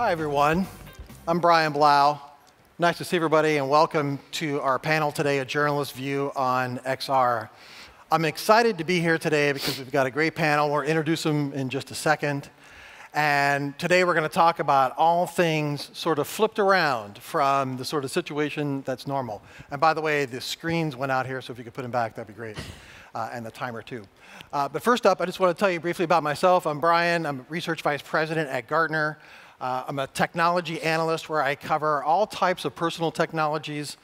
Hi, everyone. I'm Brian Blau. Nice to see everybody, and welcome to our panel today, A Journalist's View on XR. I'm excited to be here today because we've got a great panel. We'll introduce them in just a second. And today we're going to talk about all things sort of flipped around from the sort of situation that's normal. And by the way, the screens went out here, so if you could put them back, that'd be great. And the timer, too. But first up, I just want to tell you briefly about myself. I'm Brian. I'm Research Vice President at Gartner. I'm a technology analyst where I cover all types of personal technologies.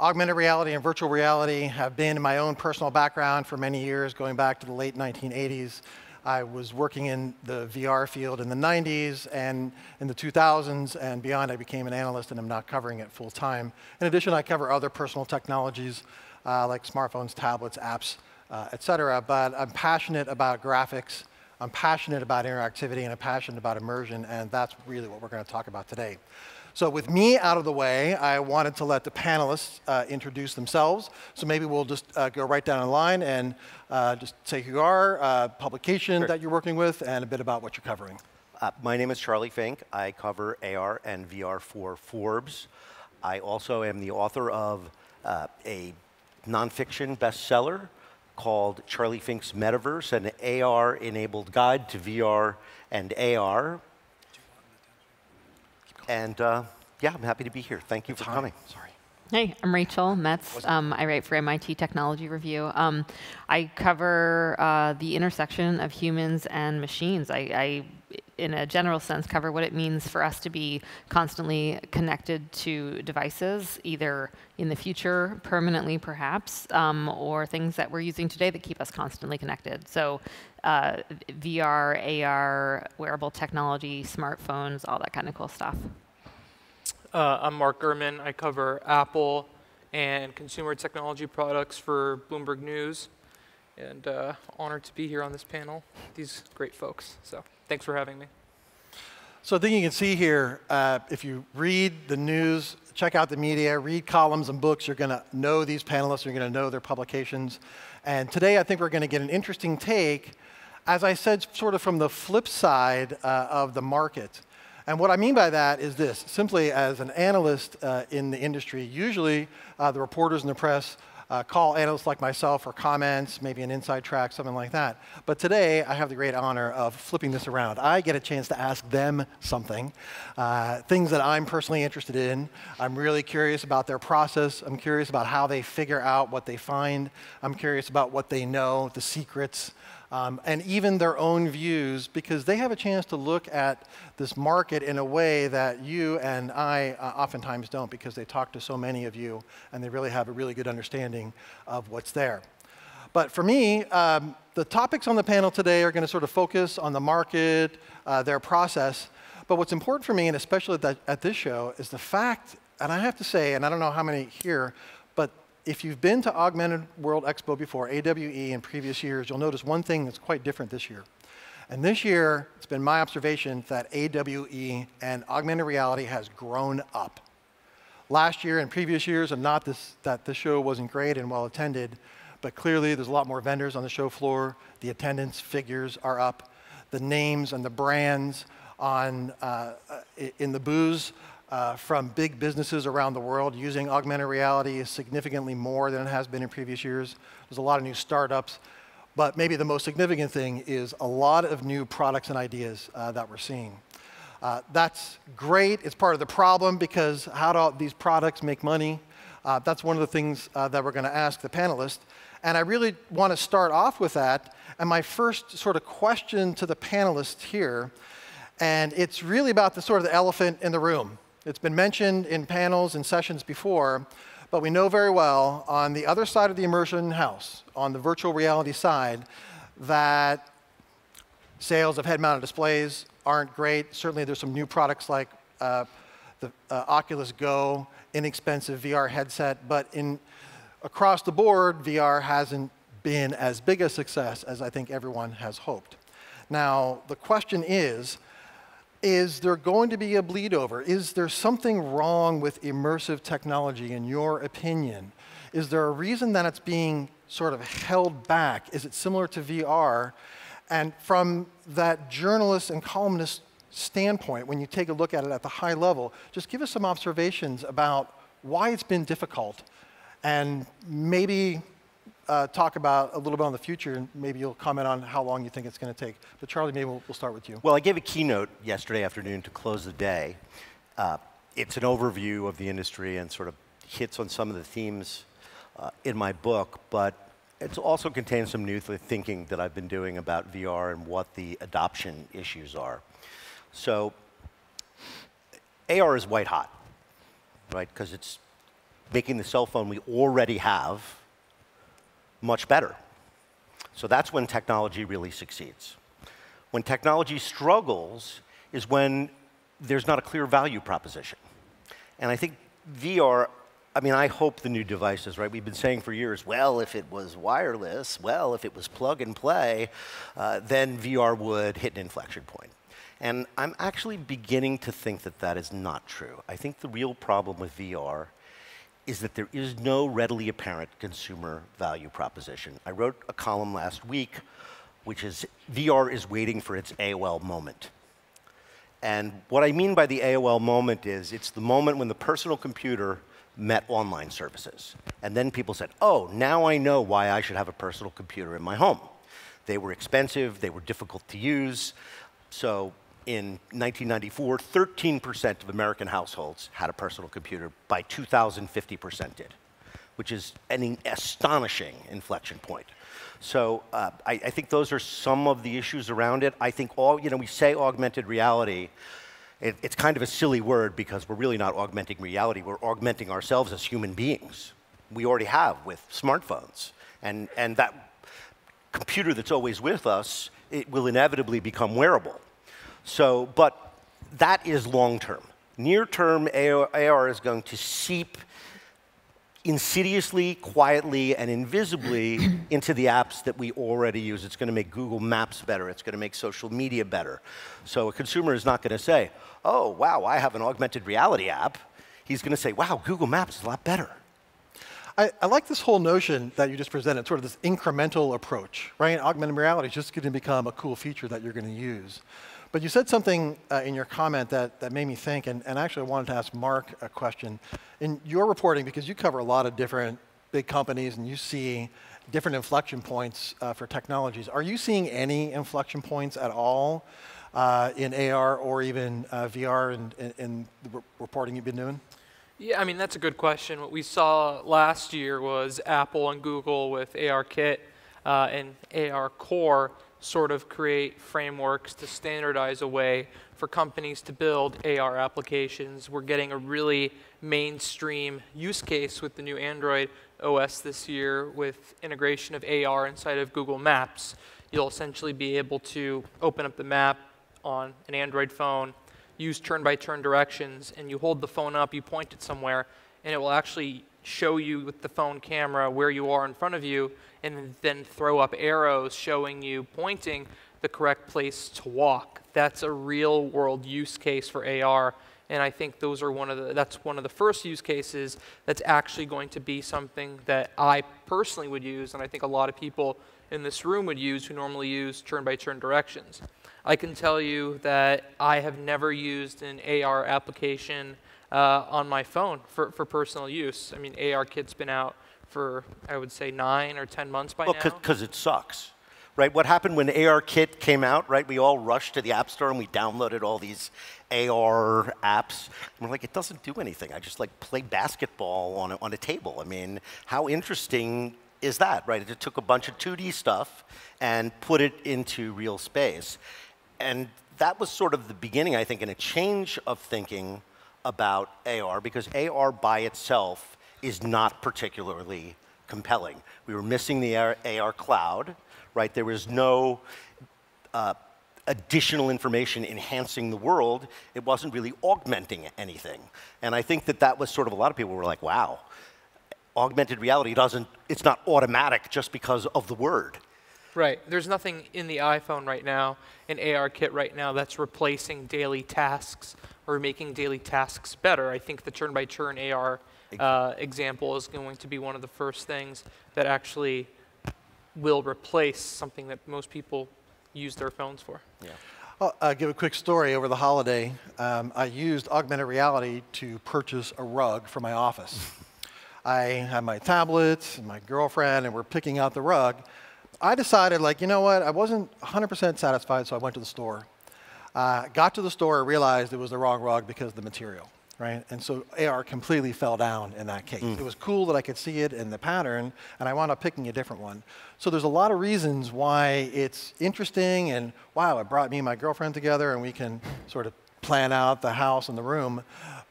Augmented reality and virtual reality have been in my own personal background for many years, going back to the late 1980s. I was working in the VR field in the 90s and in the 2000s and beyond. I became an analyst, and I'm now covering it full time. In addition, I cover other personal technologies like smartphones, tablets, apps, et cetera. But I'm passionate about graphics, I'm passionate about interactivity, and I'm passionate about immersion, and that's really what we're going to talk about today. So with me out of the way, I wanted to let the panelists introduce themselves. So maybe we'll just go right down the line and just say who you are, publication that you're working with, and a bit about what you're covering. My name is Charlie Fink. I cover AR and VR for Forbes. I also am the author of a nonfiction bestseller called Charlie Fink's Metaverse, an AR-enabled guide to VR and AR. And yeah, I'm happy to be here. Thank you for coming. Sorry. Hey, I'm Rachel Metz. I write for MIT Technology Review. I cover the intersection of humans and machines. I, in a general sense, cover what it means for us to be constantly connected to devices, either in the future, permanently perhaps, or things that we're using today that keep us constantly connected. So VR, AR, wearable technology, smartphones, all that kind of cool stuff. I'm Mark Gurman. I cover Apple and consumer technology products for Bloomberg News, and honored to be here on this panel. These great folks. So thanks for having me. So I think you can see here, if you read the news, check out the media, read columns and books, you're going to know these panelists, you're going to know their publications. And today I think we're going to get an interesting take, as I said, sort of from the flip side of the market. And what I mean by that is this. Simply as an analyst in the industry, usually the reporters in the press call analysts like myself for comments, maybe an inside track, something like that. But today, I have the great honor of flipping this around. I get a chance to ask them something, things that I'm personally interested in. I'm really curious about their process. I'm curious about how they figure out what they find. I'm curious about what they know, the secrets. And even their own views, because they have a chance to look at this market in a way that you and I oftentimes don't, because they talk to so many of you, and they really have a really good understanding of what's there. But for me, the topics on the panel today are going to sort of focus on the market, their process. But what's important for me, and especially at this show, is the fact, and I have to say, and I don't know how many here, but if you've been to Augmented World Expo before, AWE, in previous years, you'll notice one thing that's quite different this year. And this year, it's been my observation that AWE and augmented reality has grown up. Last year and previous years, and not this, that this show wasn't great and well attended, but clearly there's a lot more vendors on the show floor. The attendance figures are up. The names and the brands on, in the booths from big businesses around the world using augmented reality is significantly more than it has been in previous years. There's a lot of new startups, but maybe the most significant thing is a lot of new products and ideas that we're seeing. That's great. It's part of the problem, because how do these products make money? That's one of the things that we're going to ask the panelists. And I really want to start off with that. And my first sort of question to the panelists here, and it's really about the sort of the elephant in the room. It's been mentioned in panels and sessions before, but we know very well on the other side of the immersion house, on the virtual reality side, that sales of head-mounted displays aren't great. Certainly there's some new products like the Oculus Go, inexpensive VR headset, but across the board, VR hasn't been as big a success as I think everyone has hoped. Now, the question is there going to be a bleed over? Is there something wrong with immersive technology, in your opinion? Is there a reason that it's being sort of held back? Is it similar to VR? And from that journalist and columnist standpoint, when you take a look at it at the high level, just give us some observations about why it's been difficult, and maybe talk about a little bit on the future, and maybe you'll comment on how long you think it's going to take. But Charlie, maybe we'll start with you. Well, I gave a keynote yesterday afternoon to close the day. It's an overview of the industry and sort of hits on some of the themes in my book, but it also contains some new thinking that I've been doing about VR and what the adoption issues are. So AR is white hot, right? Because it's making the cell phone we already have much better. So that's when technology really succeeds. When technology struggles is when there's not a clear value proposition. And I think VR, I mean, I hope the new devices, right? We've been saying for years, well, if it was wireless, well, if it was plug and play, then VR would hit an inflection point. And I'm actually beginning to think that that is not true. I think the real problem with VR is that there is no readily apparent consumer value proposition. I wrote a column last week, which is VR is waiting for its AOL moment. And what I mean by the AOL moment is it's the moment when the personal computer met online services. And then people said, oh, now I know why I should have a personal computer in my home. They were expensive, they were difficult to use. So in 1994, 13% of American households had a personal computer. By 2000, 50% did, which is an astonishing inflection point. So I think those are some of the issues around it. I think all, you know, we say augmented reality. It's kind of a silly word because we're really not augmenting reality. We're augmenting ourselves as human beings. We already have with smartphones. And that computer that's always with us, it will inevitably become wearable. So, but that is long-term. Near-term, AR is going to seep insidiously, quietly, and invisibly into the apps that we already use. It's going to make Google Maps better. It's going to make social media better. So a consumer is not going to say, oh, wow, I have an augmented reality app. He's going to say, wow, Google Maps is a lot better. I like this whole notion that you just presented, sort of this incremental approach, right? Augmented reality is just going to become a cool feature that you're going to use. But you said something in your comment that made me think, and actually I wanted to ask Mark a question. In your reporting, because you cover a lot of different big companies and you see different inflection points for technologies, are you seeing any inflection points at all in AR or even VR in the reporting you've been doing? Yeah, I mean, that's a good question. What we saw last year was Apple and Google with ARKit and ARCore sort of create frameworks to standardize a way for companies to build AR applications. We're getting a really mainstream use case with the new Android OS this year with integration of AR inside of Google Maps. You'll essentially be able to open up the map on an Android phone, use turn-by-turn directions, and you hold the phone up, you point it somewhere, and it will actually show you with the phone camera where you are in front of you, and then throw up arrows showing you pointing the correct place to walk. That's a real world use case for AR, and I think those are that's one of the first use cases that's actually going to be something that I personally would use, and I think a lot of people in this room would use who normally use turn-by-turn directions. I can tell you that I have never used an AR application on my phone for personal use. I mean, ARKit's been out for, I would say, 9 or 10 months by now. Well, because it sucks, right? What happened when ARKit came out, right? We all rushed to the App Store and we downloaded all these AR apps. And we're like, it doesn't do anything. I just like play basketball on a table. I mean, how interesting is that, right? It took a bunch of 2D stuff and put it into real space. And that was sort of the beginning, I think, in a change of thinking about AR, because AR by itself is not particularly compelling. We were missing the AR cloud, right? There was no additional information enhancing the world. It wasn't really augmenting anything. And I think that was sort of, a lot of people were like, wow, augmented reality doesn't, it's not automatic just because of the word. Right. There's nothing in the iPhone right now, in ARKit right now, that's replacing daily tasks or making daily tasks better. I think the turn-by-turn AR example is going to be one of the first things that actually will replace something that most people use their phones for. Yeah. I'll give a quick story over the holiday. I used augmented reality to purchase a rug for my office. I had my tablets and my girlfriend, and we're picking out the rug. I decided, like, you know what, I wasn't 100% satisfied, so I went to the store. Got to the store, I realized it was the wrong rug because of the material, right? And so AR completely fell down in that case. It was cool that I could see it in the pattern, and I wound up picking a different one. So there's a lot of reasons why it's interesting, and wow, it brought me and my girlfriend together, and we can sort of plan out the house and the room.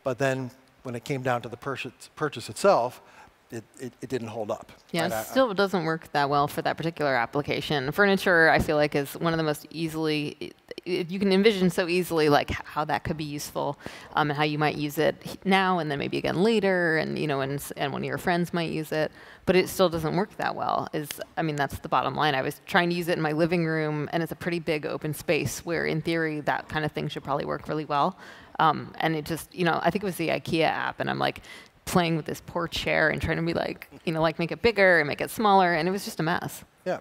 But then when it came down to the purchase itself, it didn't hold up. Yeah, right? It still doesn't work that well for that particular application. Furniture, I feel like, is one of the most easily, you can envision so easily like how that could be useful and how you might use it now and then maybe again later, and you know, and one of your friends might use it, but it still doesn't work that well. I mean, that's the bottom line. I was trying to use it in my living room, and it's a pretty big open space where in theory that kind of thing should probably work really well, and it just, you know, I think it was the IKEA app, and I'm like, playing with this poor chair and trying to be like, you know, like make it bigger and make it smaller, and it was just a mess. Yeah.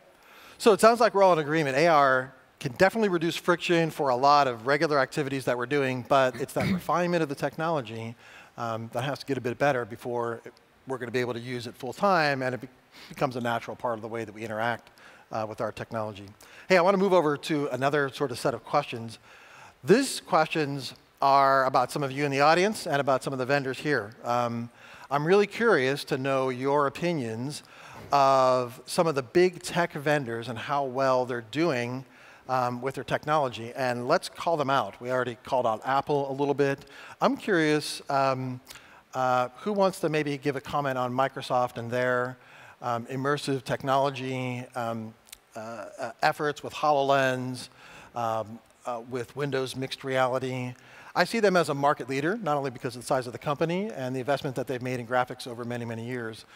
So it sounds like we're all in agreement. AR can definitely reduce friction for a lot of regular activities that we're doing, but it's that refinement of the technology that has to get a bit better before we're going to be able to use it full time, and it becomes a natural part of the way that we interact with our technology. Hey, I want to move over to another sort of set of questions. These questions are about some of you in the audience and about some of the vendors here. I'm really curious to know your opinions of some of the big tech vendors and how well they're doing with their technology. And let's call them out. We already called out Apple a little bit. I'm curious, who wants to maybe give a comment on Microsoft and their immersive technology efforts with HoloLens, with Windows Mixed Reality? I see them as a market leader, not only because of the size of the company and the investment that they've made in graphics over many, many years,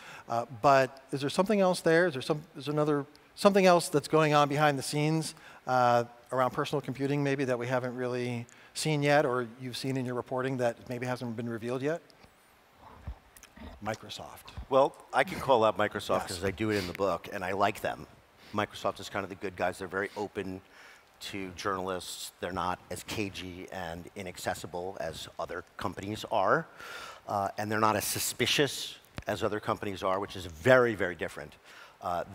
but is there something else there? Is there something else that's going on behind the scenes around personal computing maybe that we haven't really seen yet, or you've seen in your reporting that maybe hasn't been revealed yet? Microsoft. Well, I can call out Microsoft because I do it in the book, and I like them. Microsoft is kind of the good guys. They're very open to journalists. They're not as cagey and inaccessible as other companies are, and they're not as suspicious as other companies are, which is very, very different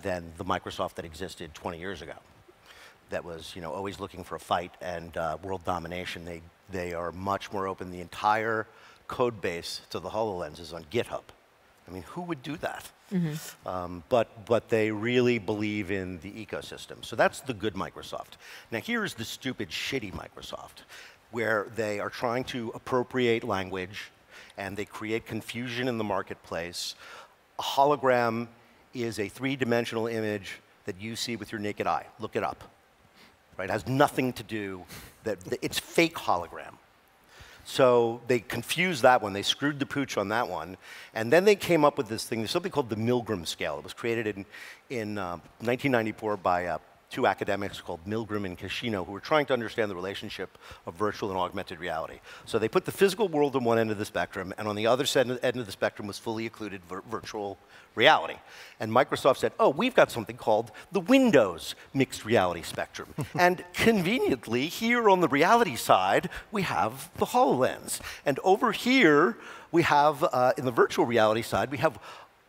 than the Microsoft that existed 20 years ago. That was, you know, always looking for a fight and world domination. They are much more open. The entire code base to the HoloLens is on GitHub. I mean, who would do that? Mm-hmm. But they really believe in the ecosystem. So that's the good Microsoft. Now here's the stupid, shitty Microsoft, where they are trying to appropriate language, and they create confusion in the marketplace. A hologram is a three-dimensional image that you see with your naked eye. Look it up. Right? It has nothing to do, it's fake hologram. So they confused that one. They screwed the pooch on that one. And then they came up with this thing. There's something called the Milgram Scale. It was created in 1994 by two academics called Milgram and Kishino, who were trying to understand the relationship of virtual and augmented reality. So they put the physical world on one end of the spectrum, and on the other end of the spectrum was fully occluded virtual reality. And Microsoft said, oh, we've got something called the Windows Mixed Reality Spectrum. And conveniently, here on the reality side, we have the HoloLens. And over here, we have, in the virtual reality side, we have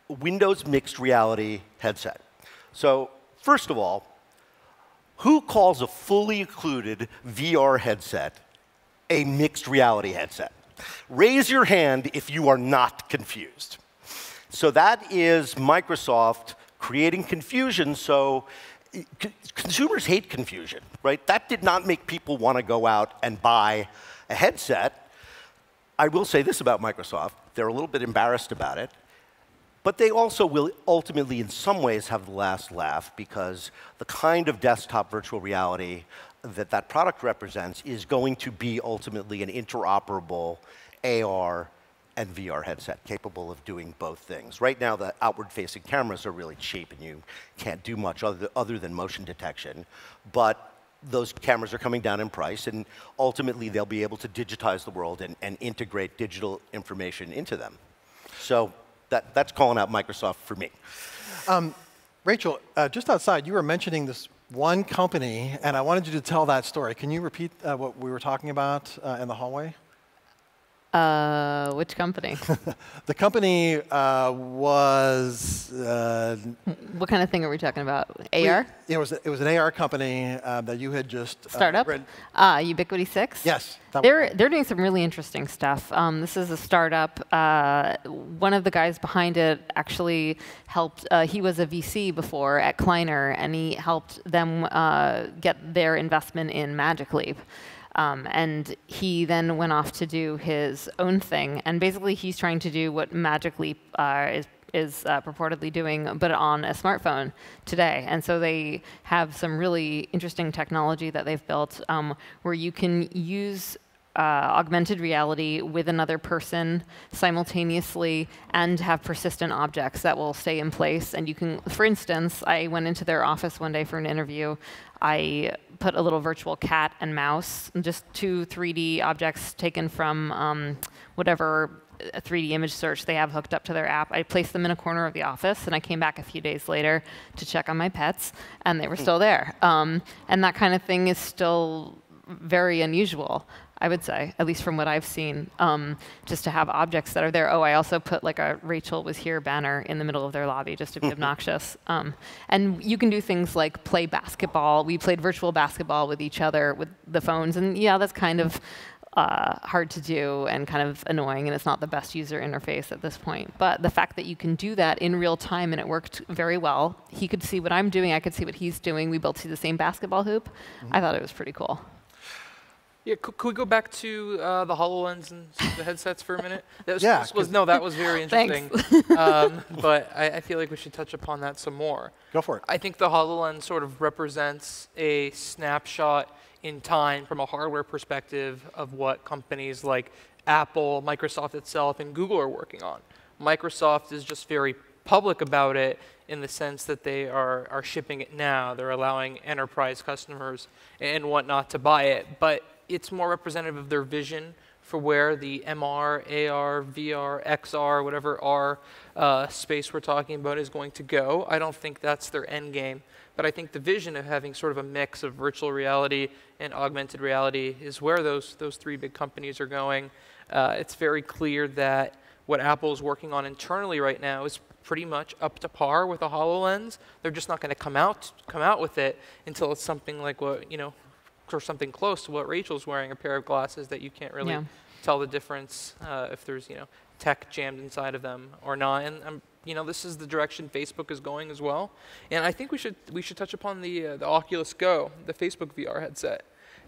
a Windows Mixed Reality headset. So first of all, who calls a fully occluded VR headset a mixed reality headset? Raise your hand if you are not confused. So that is Microsoft creating confusion. So consumers hate confusion, right? That did not make people want to go out and buy a headset. I will say this about Microsoft. They're a little bit embarrassed about it. But they also will ultimately, in some ways, have the last laugh, because the kind of desktop virtual reality that that product represents is going to be ultimately an interoperable AR and VR headset capable of doing both things. Right now, the outward-facing cameras are really cheap, and you can't do much other than motion detection. But those cameras are coming down in price, and ultimately, they'll be able to digitize the world and integrate digital information into them. So that's calling out Microsoft for me. Rachel, just outside, you were mentioning this one company, and I wanted you to tell that story. Can you repeat what we were talking about in the hallway? Which company? The company was... what kind of thing are we talking about? AR? It was an AR company that you had just... Startup? Ubiquity6? Yes. They're doing some really interesting stuff. This is a startup. One of the guys behind it actually helped... he was a VC before at Kleiner, and he helped them get their investment in Magic Leap. And he then went off to do his own thing. And basically, he's trying to do what Magic Leap is purportedly doing, but on a smartphone today. And so they have some really interesting technology that they've built where you can use augmented reality with another person simultaneously and have persistent objects that will stay in place. And you can, for instance, I went into their office one day for an interview. I put a little virtual cat and mouse, just two 3D objects taken from whatever 3D image search they have hooked up to their app. I placed them in a corner of the office, and I came back a few days later to check on my pets, and they were still there. And that kind of thing is still very unusual, I would say, at least from what I've seen, just to have objects that are there. Oh, I also put like a Rachel was here banner in the middle of their lobby just to be obnoxious. And you can do things like play basketball. We played virtual basketball with each other with the phones. And yeah, that's kind of hard to do and kind of annoying, and it's not the best user interface at this point. But the fact that you can do that in real time, and it worked very well. He could see what I'm doing. I could see what he's doing. We both see the same basketball hoop. I thought it was pretty cool. Yeah, could we go back to the HoloLens and the headsets for a minute? That was, that was very interesting. But I feel like we should touch upon that some more. Go for it. I think the HoloLens sort of represents a snapshot in time from a hardware perspective of what companies like Apple, Microsoft itself, and Google are working on. Microsoft is just very public about it in the sense that they are shipping it now. They're allowing enterprise customers and whatnot to buy it. But it's more representative of their vision for where the MR, AR, VR, XR, whatever R space we're talking about is going to go. I don't think that's their end game. But I think the vision of having sort of a mix of virtual reality and augmented reality is where those three big companies are going. It's very clear that what Apple's working on internally right now is pretty much up to par with the HoloLens. They're just not going to come out with it until it's something like what, you know, or something close to what Rachel's wearing, a pair of glasses that you can't really tell the difference if there's, you know, tech jammed inside of them or not. And you know, this is the direction Facebook is going as well. And I think we should touch upon the Oculus Go, the Facebook VR headset,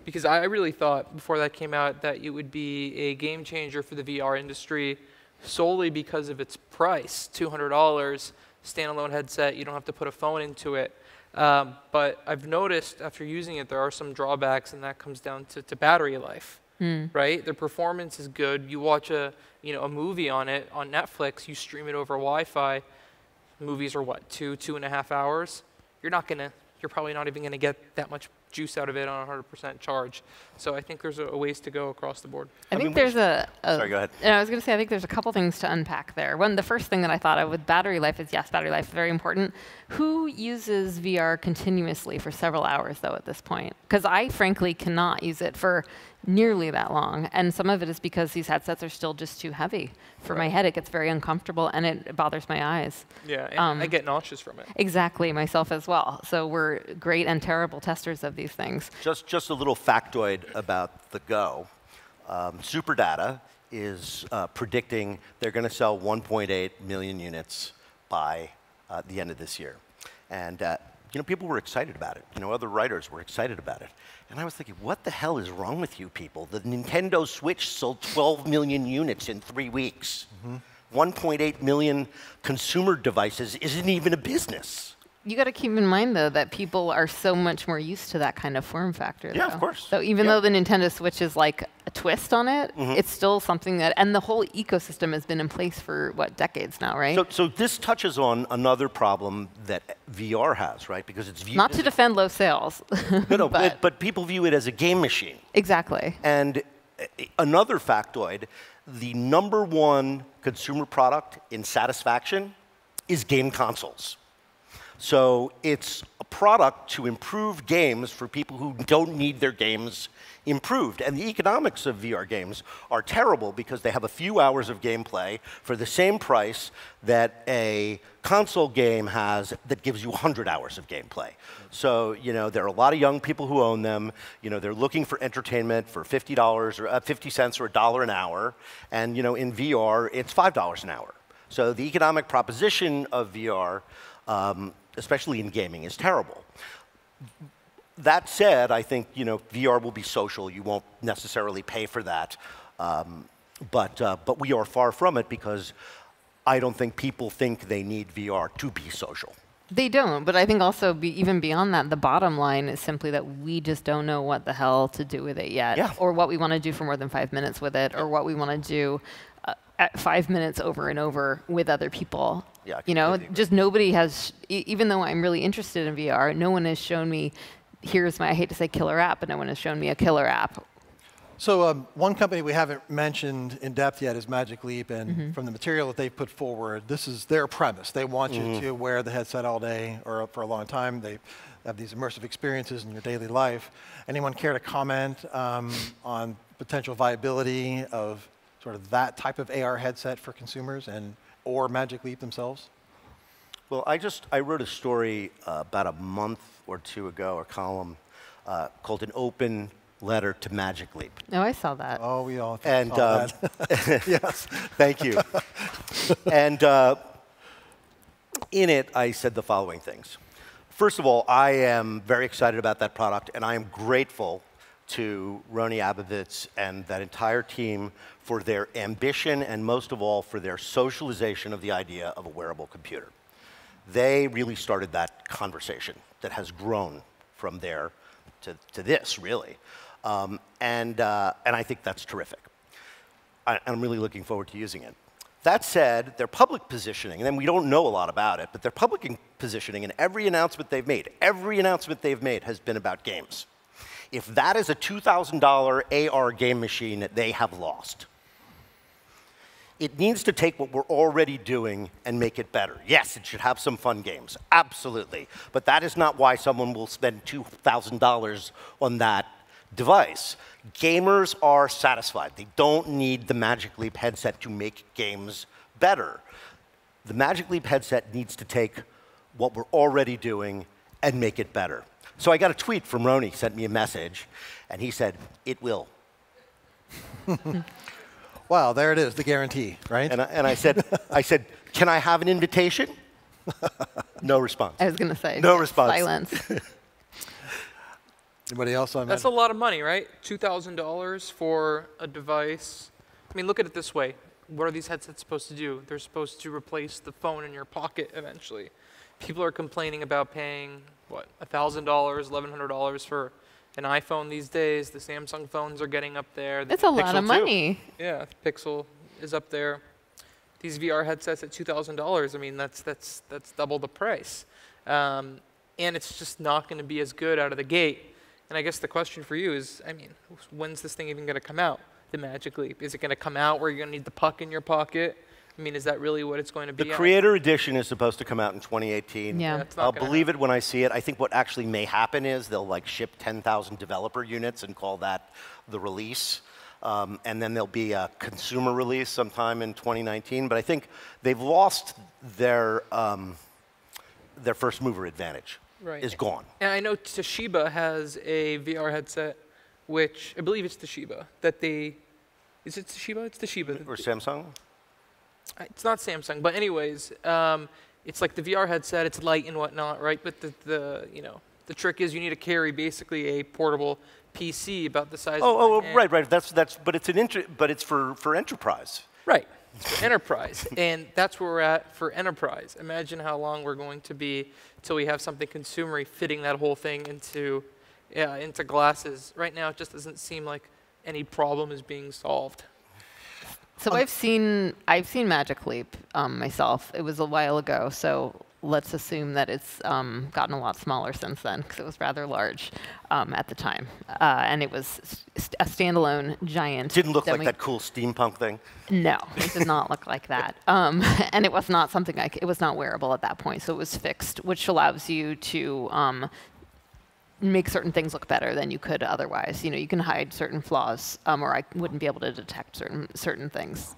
because I really thought before that came out that it would be a game changer for the VR industry solely because of its price, $200 standalone headset. You don't have to put a phone into it. But I've noticed after using it, there are some drawbacks, and that comes down to battery life, right? The performance is good. You watch a movie on it on Netflix. You stream it over Wi-Fi. Movies are what, 2.5 hours? You're probably not even gonna get that much juice out of it on 100% charge. So I think there's a ways to go across the board. Sorry, go ahead. And I was going to say, I think there's a couple things to unpack there. One, the first thing that I thought of with battery life is, yes, battery life is very important. Who uses VR continuously for several hours, though, at this point? Because I, frankly, cannot use it for nearly that long. And some of it is because these headsets are still just too heavy for my head. It gets very uncomfortable, and it bothers my eyes. Yeah, and I get nauseous from it. Exactly, myself as well. So we're great and terrible testers of these things. Just a little factoid about the Go. Super Data is predicting they're going to sell 1.8 million units by the end of this year. And you know, people were excited about it. You know, other writers were excited about it. And I was thinking, what the hell is wrong with you people? The Nintendo Switch sold 12 million units in 3 weeks. 1.8 million consumer devices isn't even a business. You got to keep in mind, though, that people are so much more used to that kind of form factor. Yeah, of course. So even though the Nintendo Switch is like a twist on it, it's still something that, and the whole ecosystem has been in place for, what, decades now, right? So this touches on another problem that VR has, right? Because it's viewed... Not to defend low sales. No, but people view it as a game machine. Exactly. And another factoid, the #1 consumer product in satisfaction is game consoles. So it's a product to improve games for people who don't need their games improved. And the economics of VR games are terrible because they have a few hours of gameplay for the same price that a console game has that gives you 100 hours of gameplay. So, you know, there are a lot of young people who own them. You know, they're looking for entertainment for $50 or 50 cents or $1 an hour. And, you know, in VR, it's $5 an hour. So the economic proposition of VR, especially in gaming, is terrible. That said, I think, you know, VR will be social. You won't necessarily pay for that. But we are far from it because I don't think people think they need VR to be social. They don't, but I think also even beyond that, the bottom line is simply that we just don't know what the hell to do with it yet, or what we want to do for more than 5 minutes with it, or what we want to do at 5 minutes over and over with other people. Yeah, you know, just nobody has, even though I'm really interested in VR, no one has shown me, here's my, I hate to say killer app, but no one has shown me a killer app. So one company we haven't mentioned in depth yet is Magic Leap, and from the material that they've put forward, this is their premise. They want you to wear the headset all day or for a long time. They have these immersive experiences in your daily life. Anyone care to comment on potential viability of sort of that type of AR headset for consumers and or Magic Leap themselves? Well, I wrote a story about a month or two ago, a column, called An Open Letter to Magic Leap. Oh, I saw that. Oh, we all saw that. Yes. Thank you. And in it, I said the following things. First of all, I am very excited about that product, and I am grateful to Roni Abovitz and that entire team for their ambition and, most of all, for their socialization of the idea of a wearable computer. They really started that conversation that has grown from there to this, really. And I think that's terrific. I'm really looking forward to using it. That said, their public positioning, and we don't know a lot about it, but their public positioning and every announcement they've made has been about games. If that is a $2,000 AR game machine, they have lost. It needs to take what we're already doing and make it better. Yes, it should have some fun games, absolutely. But that is not why someone will spend $2,000 on that device. Gamers are satisfied. They don't need the Magic Leap headset to make games better. The Magic Leap headset needs to take what we're already doing and make it better. So I got a tweet from Roni, sent me a message, and he said, it will. Wow, there it is, the guarantee, right? And I said, can I have an invitation? No response. I was going to say. No response. Silence. Anybody else on that? That's a lot of money, right? $2,000 for a device. I mean, look at it this way. What are these headsets supposed to do? They're supposed to replace the phone in your pocket eventually. People are complaining about paying, what, $1,000, $1,100 for an iPhone these days. The Samsung phones are getting up there. That's a lot of money. Yeah, Pixel is up there. These VR headsets at $2,000, I mean, that's double the price. And it's just not going to be as good out of the gate. And I guess the question for you is, I mean, when's this thing even going to come out, the Magic Leap? Is it going to come out where you're going to need the puck in your pocket? I mean, is that really what it's going to be? The Creator Edition is supposed to come out in 2018. Yeah. I'll believe it when I see it. I think what actually may happen is they'll like ship 10,000 developer units and call that the release. And then there'll be a consumer release sometime in 2019. But I think they've lost their first mover advantage. Right. Is gone. And I know Toshiba has a VR headset, which I believe it's Toshiba, that they, is it Toshiba? It's Toshiba. Or Samsung? It's not Samsung, but anyways, it's like the VR headset. It's light and whatnot, right? But the you know, the trick is you need to carry basically a portable PC about the size. Right. That's but it's an but it's for enterprise. Right, it's for enterprise, and that's where we're at for enterprise. Imagine how long we're going to be till we have something consumery fitting that whole thing into glasses. Right now, it just doesn't seem like any problem is being solved. So I've seen Magic Leap myself. It was a while ago, so let's assume that it's gotten a lot smaller since then, because it was rather large at the time. And it was a standalone giant. Didn't look like that cool steampunk thing. No, it did not look like that. And it was not something like, it was not wearable at that point, so it was fixed, which allows you to make certain things look better than you could otherwise. You know, you can hide certain flaws, or I wouldn't be able to detect certain things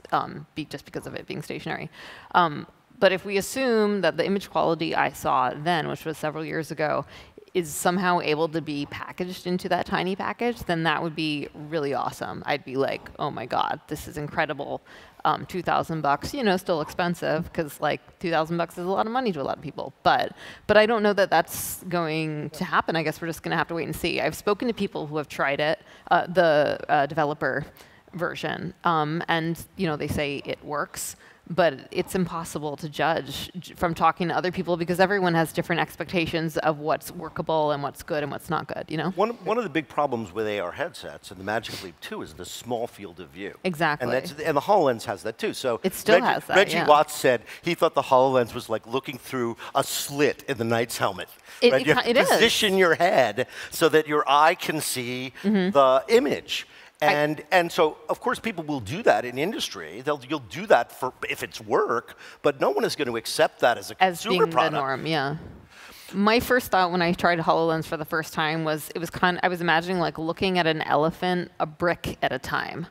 just because of it being stationary. But if we assume that the image quality I saw then, which was several years ago, is somehow able to be packaged into that tiny package, then that would be really awesome. I'd be like, oh my god, this is incredible. $2,000, you know, still expensive, because like $2,000 is a lot of money to a lot of people. But I don't know that that's going to happen. I guess we're just going to have to wait and see. I've spoken to people who have tried it, the developer version, and you know, they say it works. But it's impossible to judge from talking to other people, because everyone has different expectations of what's workable and what's good and what's not good, you know? One of the big problems with AR headsets and the Magic Leap 2 is the small field of view. Exactly. And the HoloLens has that too. So it still has that, Reggie Watts said he thought the HoloLens was like looking through a slit in the knight's helmet. You have to position your head so that your eye can see the image. And so, of course, people will do that in industry. You'll do that for if it's work, but no one is going to accept that as a consumer product. As being the norm, yeah. My first thought when I tried HoloLens for the first time was I was imagining like looking at an elephant a brick at a time,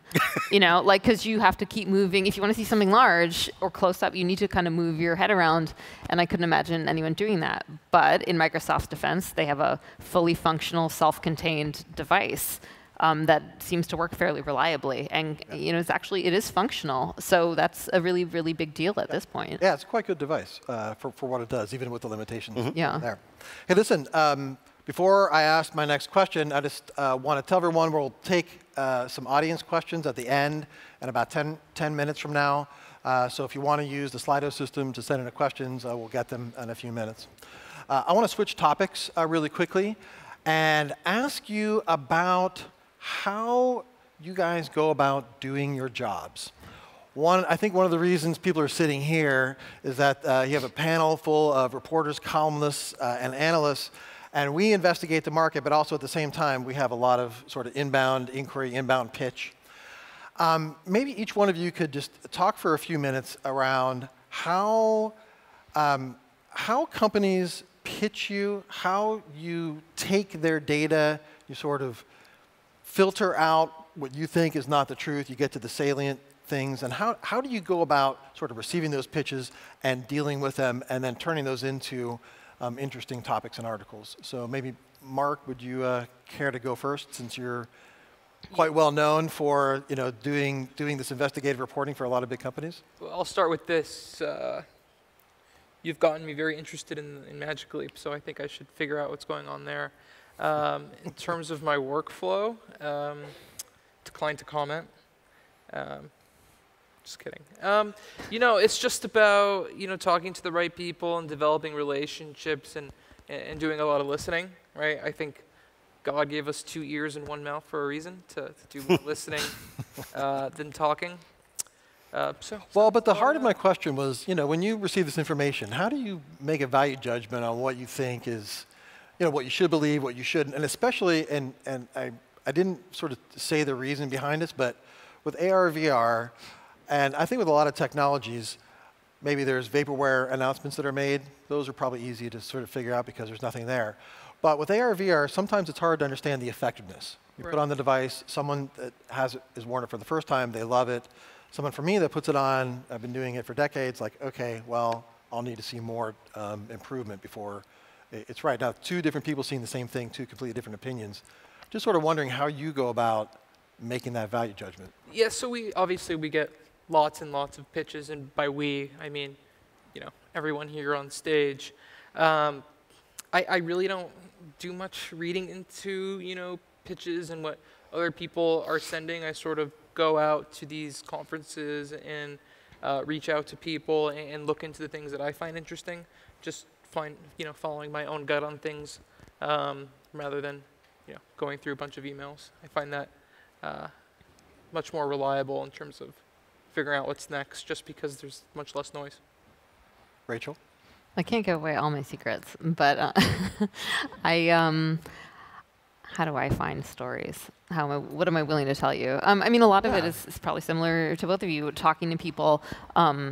you know, like because you have to keep moving. If you want to see something large or close up, you need to kind of move your head around, and I couldn't imagine anyone doing that. But in Microsoft's defense, they have a fully functional, self-contained device. That seems to work fairly reliably, and you know, it is functional. So that's a really, really big deal at this point. Yeah, it's quite a good device for what it does, even with the limitations there. Hey, listen, before I ask my next question, I just want to tell everyone we'll take some audience questions at the end in about 10 minutes from now. So if you want to use the Slido system to send in questions, we'll get them in a few minutes. I want to switch topics really quickly and ask you about how you guys go about doing your jobs. I think one of the reasons people are sitting here is that you have a panel full of reporters, columnists, and analysts, and we investigate the market, but also at the same time, we have a lot of sort of inbound inquiry, inbound pitch. Maybe each one of you could just talk for a few minutes around how companies pitch you, how you take their data, you sort of filter out what you think is not the truth, you get to the salient things, and how do you go about sort of receiving those pitches and dealing with them and then turning those into interesting topics and articles? So maybe, Mark, would you care to go first, since you're quite well known for doing this investigative reporting for a lot of big companies? Well, I'll start with this. You've gotten me very interested in Magic Leap, so I think I should figure out what's going on there. In terms of my workflow, decline to comment. Just kidding. You know, it's just about, you know, talking to the right people and developing relationships and doing a lot of listening, right? I think God gave us 2 ears and 1 mouth for a reason, to do more listening than talking. Well, but the heart of my question was, you know, when you receive this information, how do you make a value judgment on what you think is, you know, what you should believe, what you shouldn't, and especially, and I didn't sort of say the reason behind this, but with AR, VR, and I think with a lot of technologies, maybe there's vaporware announcements that are made. Those are probably easy to sort of figure out because there's nothing there. But with AR, VR, sometimes it's hard to understand the effectiveness. You put on the device, someone that has it is worn it for the first time, they love it. Someone for me that puts it on, I've been doing it for decades, like, okay, well, I'll need to see more improvement before it's right. Now, 2 different people seeing the same thing, 2 completely different opinions. Just sort of wondering how you go about making that value judgment. Yeah, so we get lots and lots of pitches, and by we, I mean, you know, everyone here on stage. I really don't do much reading into, you know, pitches and what other people are sending. I sort of go out to these conferences and reach out to people and look into the things that I find interesting. Just following my own gut on things rather than going through a bunch of emails. I find that much more reliable in terms of figuring out what's next, just because there's much less noise. Rachel? I can't give away all my secrets, but how do I find stories? What am I willing to tell you? I mean, a lot of it is probably similar to both of you, talking to people.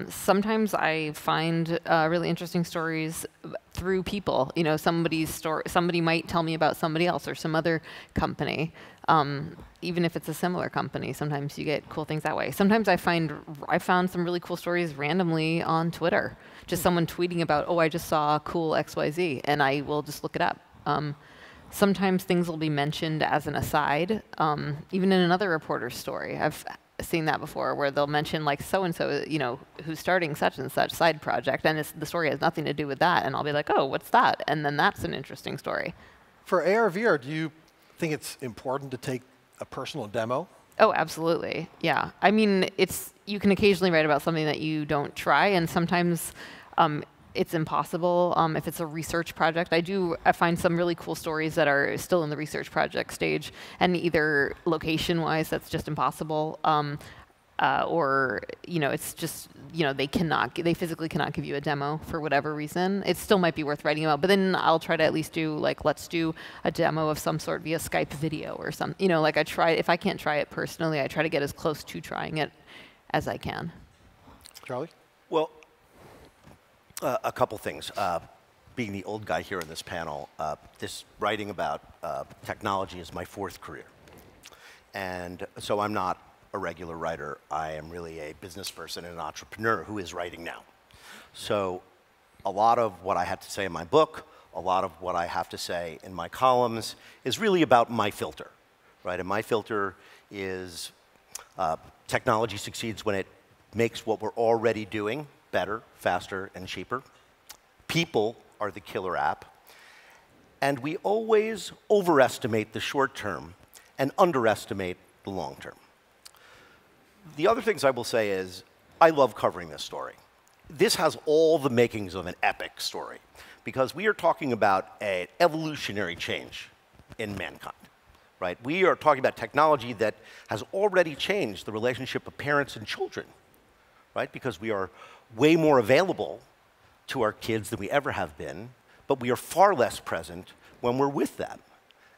Sometimes I find really interesting stories through people. You know, somebody's story, somebody might tell me about somebody else or some other company. Even if it's a similar company, sometimes you get cool things that way. Sometimes I found some really cool stories randomly on Twitter. Just someone tweeting about, oh, I just saw cool XYZ, and I will just look it up. Sometimes things will be mentioned as an aside, even in another reporter's story. I've seen that before, where they'll mention like so-and-so, you know, who's starting such and such side project, and the story has nothing to do with that, and I'll be like, oh, what's that? And then that's an interesting story. For AR VR, do you think it's important to take a personal demo? Oh, absolutely, yeah. I mean, you can occasionally write about something that you don't try, and sometimes it's impossible if it's a research project. I find some really cool stories that are still in the research project stage, and either location-wise, that's just impossible, or you know, it's just they physically cannot give you a demo for whatever reason. It still might be worth writing about, but then I'll try to at least do like, let's do a demo of some sort via Skype video or something. You know, like if I can't try it personally, I try to get as close to trying it as I can. Charlie? Well. A couple things. Being the old guy here on this panel, this writing about technology is my fourth career. And so I'm not a regular writer. I am really a business person and an entrepreneur who is writing now. So a lot of what I have to say in my book, a lot of what I have to say in my columns is really about my filter, right? And my filter is technology succeeds when it makes what we're already doing better, faster, and cheaper. People are the killer app. And we always overestimate the short term and underestimate the long term. The other things I will say is, I love covering this story. This has all the makings of an epic story, because we are talking about an evolutionary change in mankind, right? We are talking about technology that has already changed the relationship of parents and children, right? Because we are way more available to our kids than we ever have been, but we are far less present when we're with them.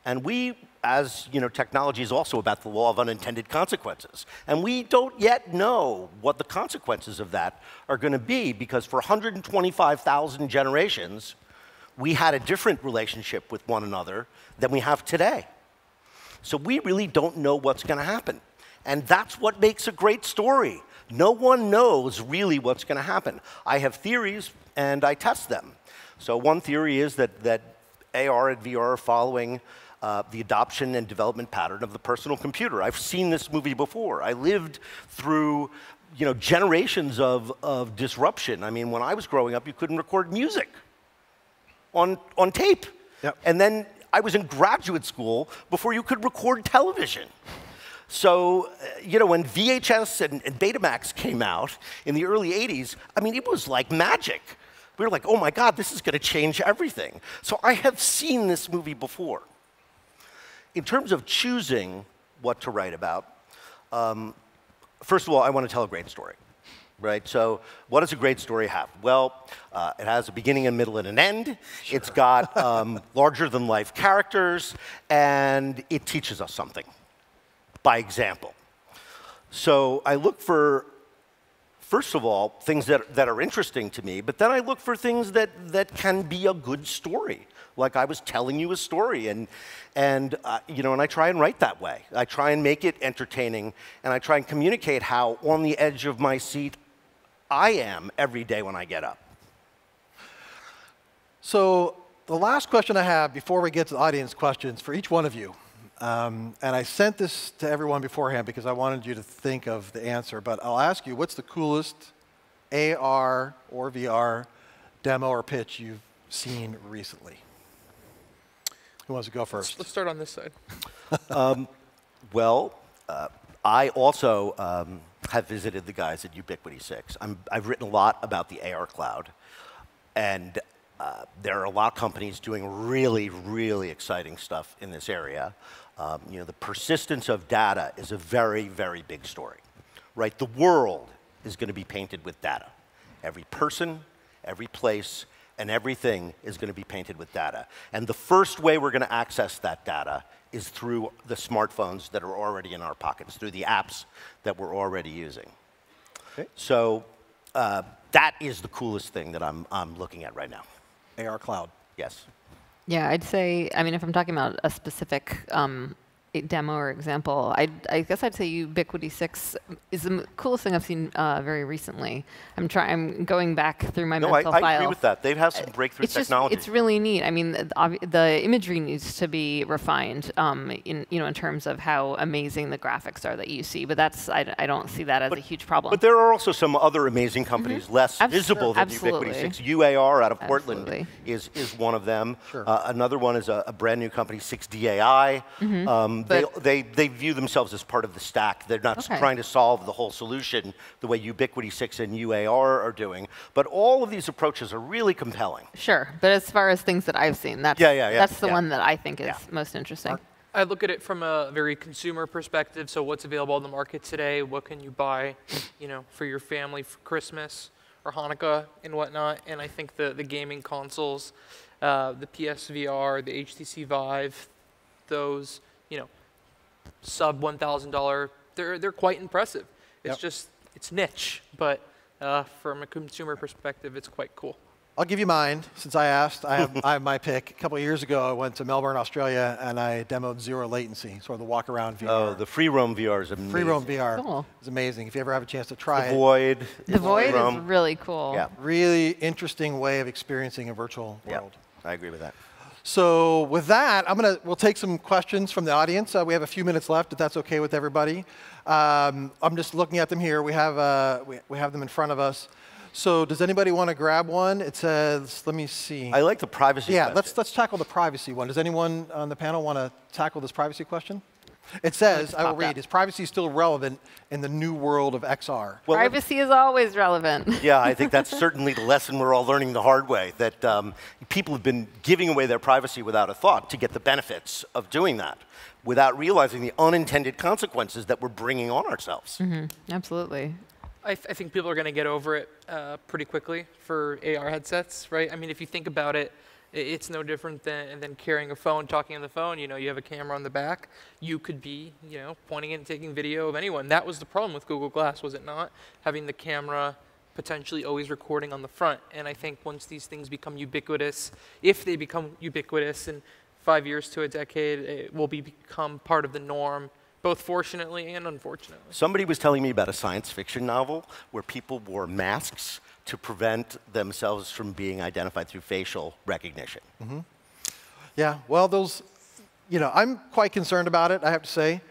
And we, as you know, technology is also about the law of unintended consequences. And we don't yet know what the consequences of that are going to be, because for 125,000 generations, we had a different relationship with one another than we have today. So we really don't know what's going to happen. And that's what makes a great story. No one knows really what's going to happen. I have theories, and I test them. So one theory is that AR and VR are following the adoption and development pattern of the personal computer. I've seen this movie before. I lived through generations of disruption. I mean, when I was growing up, you couldn't record music on tape. Yep. And then I was in graduate school before you could record television. So, you know, when VHS and Betamax came out in the early 80s, I mean, it was like magic. We were like, oh my God, this is going to change everything. So I have seen this movie before. In terms of choosing what to write about, first of all, I want to tell a great story, right? So what does a great story have? Well, it has a beginning, a middle, and an end. Sure. It's got larger-than-life characters, and it teaches us something. By example. So I look for, first of all, things that are interesting to me, but then I look for things that can be a good story. Like I was telling you a story, and I try and write that way. I try and make it entertaining, and I try and communicate how on the edge of my seat I am every day when I get up. So the last question I have before we get to the audience questions for each one of you. And I sent this to everyone beforehand because I wanted you to think of the answer, but I'll ask you, what's the coolest AR or VR demo or pitch you've seen recently? Who wants to go first? Let's start on this side. I also have visited the guys at Ubiquity6. I've written a lot about the AR cloud, and there are a lot of companies doing really, really exciting stuff in this area. The persistence of data is a very, very big story, right? The world is going to be painted with data. Every person, every place, and everything is going to be painted with data. And the first way we're going to access that data is through the smartphones that are already in our pockets, through the apps that we're already using. Okay. So that is the coolest thing that I'm looking at right now. AR Cloud. Yes. Yeah, I'd say, I mean, if I'm talking about a specific demo or example, I guess I'd say Ubiquity6 is the coolest thing I've seen very recently. I'm going back through my mental files. No, I agree with that. They have some breakthrough technology. It's really neat. I mean, the imagery needs to be refined in terms of how amazing the graphics are that you see. But that's I don't see that as a huge problem. But there are also some other amazing companies less visible than Ubiquity6. UAR out of Portland is one of them. Sure. Another one is a brand new company, 6DAI. They view themselves as part of the stack. They're not trying to solve the whole solution the way Ubiquity6 and UAR are doing. But all of these approaches are really compelling. Sure. But as far as things that I've seen, that's the one that I think is most interesting. I look at it from a very consumer perspective. So what's available in the market today? What can you buy, you know, for your family for Christmas or Hanukkah and whatnot? And I think the gaming consoles, the PSVR, the HTC Vive, those, you know, sub $1,000, they're quite impressive. It's just, it's niche, but from a consumer perspective, it's quite cool. I'll give you mine, since I asked. I have my pick. A couple of years ago, I went to Melbourne, Australia, and I demoed zero latency, sort of the walk-around VR. Oh, the free roam VR is amazing. Free roam VR is amazing. If you ever have a chance to try The Void is really cool. Yeah. Really interesting way of experiencing a virtual world. I agree with that. So with that, we'll take some questions from the audience. We have a few minutes left, if that's okay with everybody. I'm just looking at them here. We have them in front of us. So does anybody want to grab one? It says, let me see. I like the privacy question. Let's tackle the privacy one. Does anyone on the panel want to tackle this privacy question? It says, I will read, is privacy still relevant in the new world of XR? Well, privacy is always relevant. Yeah, I think that's certainly the lesson we're all learning the hard way, that people have been giving away their privacy without a thought to get the benefits of doing that, without realizing the unintended consequences that we're bringing on ourselves. Absolutely. I think people are going to get over it pretty quickly for AR headsets, right? I mean, if you think about it, it's no different than carrying a phone, talking on the phone. You know, you have a camera on the back. You could be, you know, pointing and taking video of anyone. That was the problem with Google Glass, was it not? Having the camera potentially always recording on the front. And I think once these things become ubiquitous, if they become ubiquitous in 5 years to a decade, it will become part of the norm, both fortunately and unfortunately. Somebody was telling me about a science fiction novel where people wore masks to prevent themselves from being identified through facial recognition. Yeah, well, those, you know, I'm quite concerned about it, I have to say.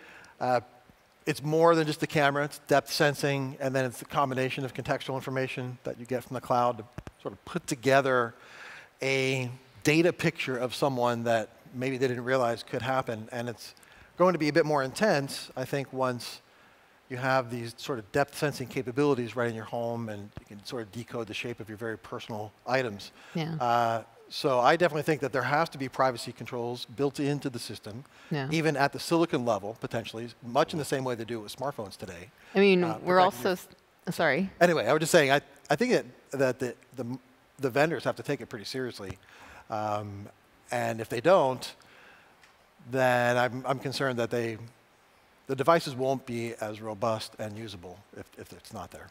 It's more than just the camera, it's depth sensing, and then it's the combination of contextual information that you get from the cloud to sort of put together a data picture of someone that maybe they didn't realize could happen. And it's going to be a bit more intense, I think, once you have these sort of depth sensing capabilities right in your home, and you can sort of decode the shape of your very personal items. So I definitely think that there has to be privacy controls built into the system, even at the silicon level, potentially, much in the same way they do with smartphones today. I mean, we're also, sorry. Anyway, I was just saying, I think that the vendors have to take it pretty seriously. And if they don't, then I'm concerned that the devices won't be as robust and usable if it's not there.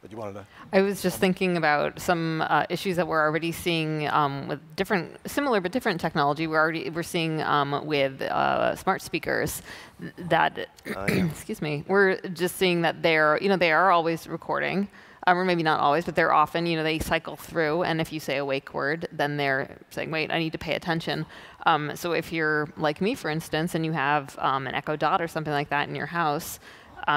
But you wanted to? I was just thinking about some issues that we're already seeing with similar but different technology. We're seeing with smart speakers that excuse me. We're just seeing that they are always recording. Or maybe not always, but they're often, you know, they cycle through, and if you say a wake word, then they're saying, wait, I need to pay attention. So if you're like me, for instance, and you have an Echo Dot or something like that in your house,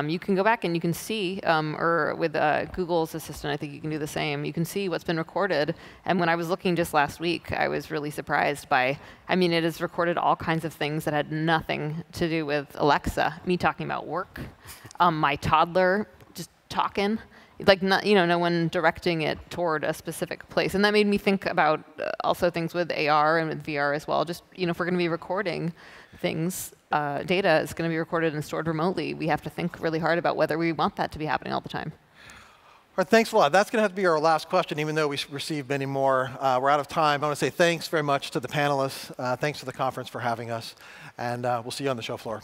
you can go back and you can see, or with Google's assistant, I think you can do the same. You can see what's been recorded. And when I was looking just last week, I was really surprised by, I mean, it has recorded all kinds of things that had nothing to do with Alexa. Me talking about work, my toddler just talking. Like, not, you know, no one directing it toward a specific place. And that made me think about also things with AR and with VR as well. Just, you know, if we're going to be recording things, data is going to be recorded and stored remotely. We have to think really hard about whether we want that to be happening all the time. All right, thanks a lot. That's going to have to be our last question, even though we received many more. We're out of time. I want to say thanks very much to the panelists. Thanks to the conference for having us. And we'll see you on the show floor.